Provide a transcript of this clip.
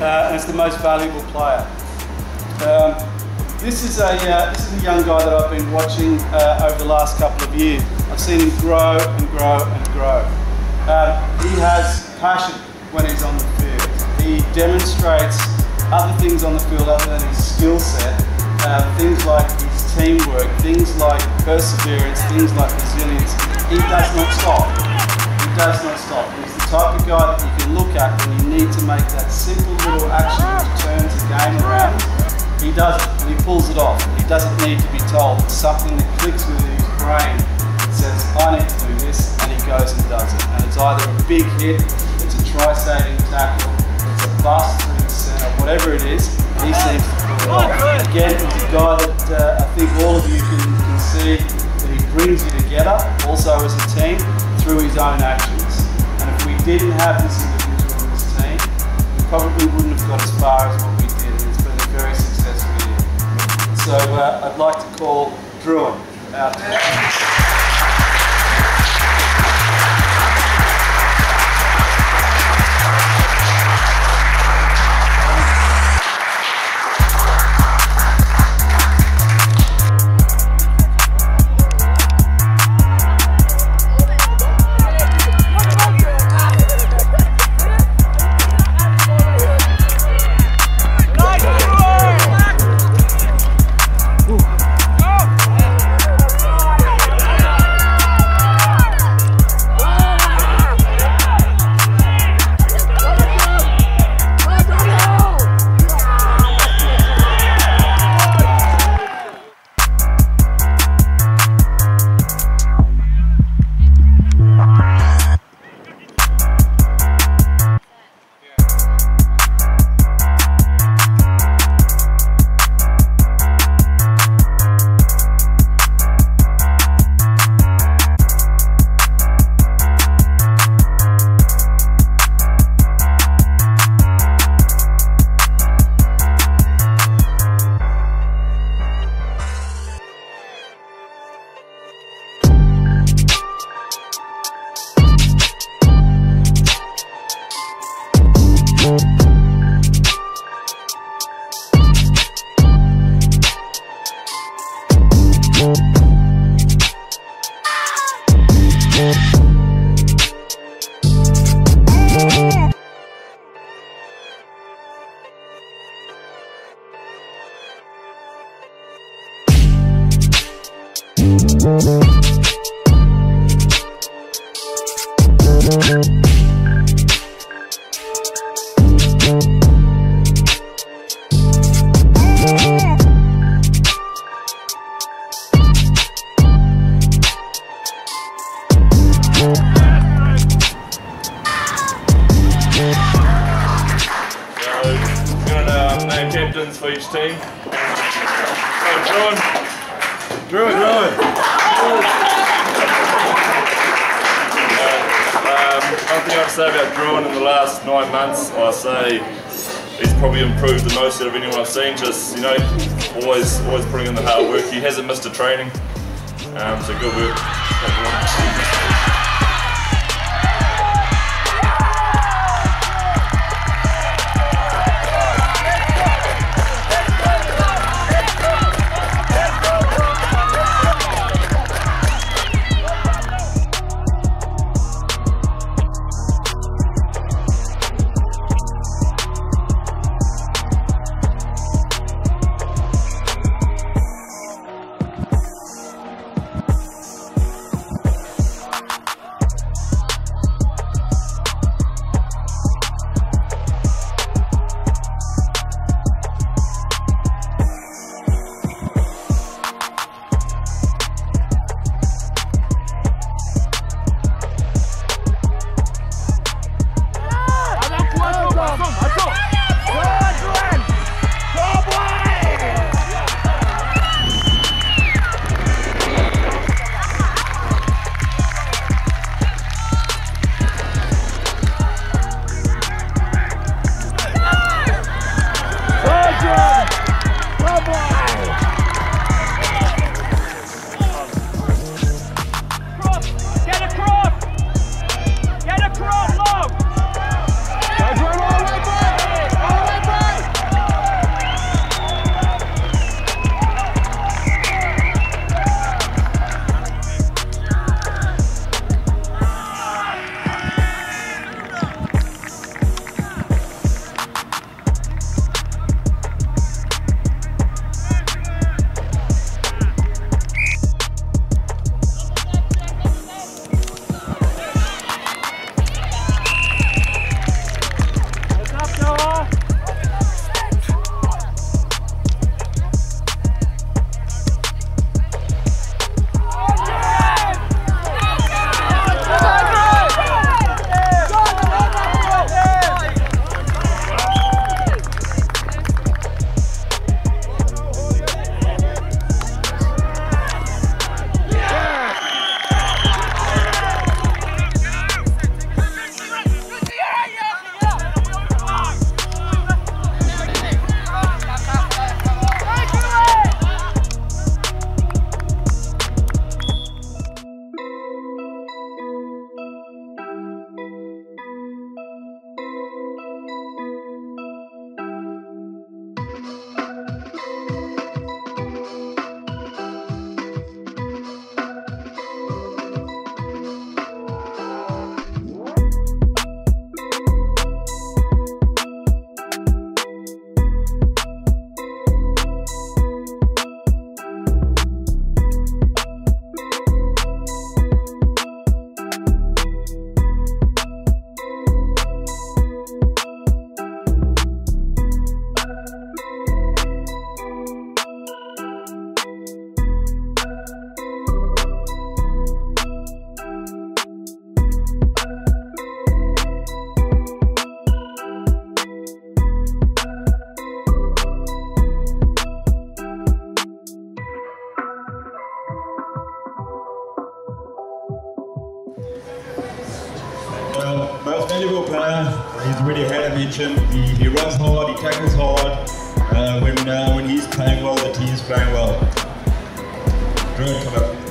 and is the most valuable player. This is a young guy that I've been watching over the last couple of years. I've seen him grow and grow and grow. He has passion when he's on the field. He demonstrates other things on the field other than his skill set, things like his teamwork, things like perseverance, things like resilience. He does not stop. Does not stop. He's the type of guy that you can look at when you need to make that simple little action which turns the game around. He does it and he pulls it off. He doesn't need to be told. It's something that clicks within his brain that says, I need to do this, and he goes and does it. And it's either a big hit, it's a tri-saving tackle, it's a bust through the centre, whatever it is, he seems to pull it off. Again, he's a guy that I think all of you can see that he brings you together, also as a team, through his own actions. And if we didn't have this individual in this team, we probably wouldn't have got as far as what we did. It's been a very successful year. So I'd like to call Druan out. For each team. Druan. One thing I'd say about Druan in the last 9 months, I say he's probably improved the most out of anyone I've seen. Just, you know, always putting in the hard work. He hasn't missed a training. So good work. valuable player. He's really ahead of each him. He runs hard, he tackles hard. When he's playing well, the team's playing well. Druan, come up.